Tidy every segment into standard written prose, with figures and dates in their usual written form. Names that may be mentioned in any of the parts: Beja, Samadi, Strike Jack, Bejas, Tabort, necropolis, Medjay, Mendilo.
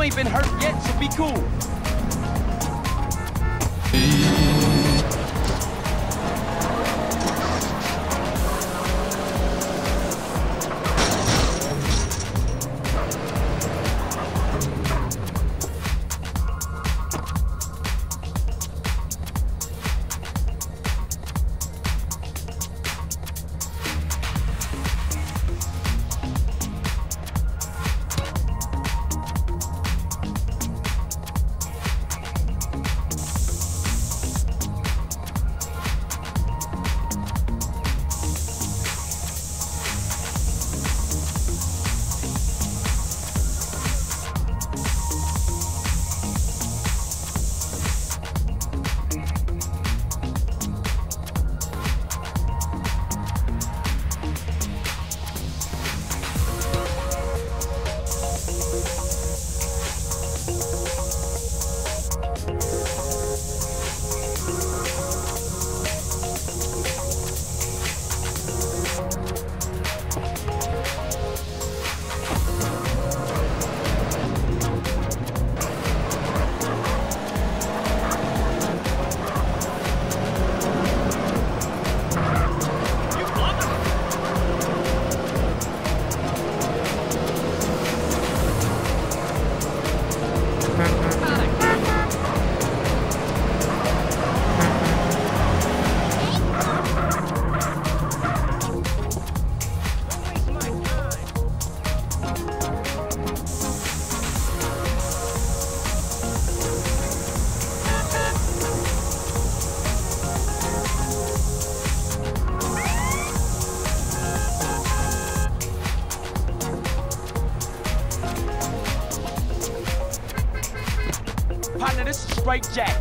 You ain't been hurt yet, so be cool. Partner, this is Strike Jack.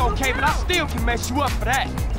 Okay, but I still can mess you up for that.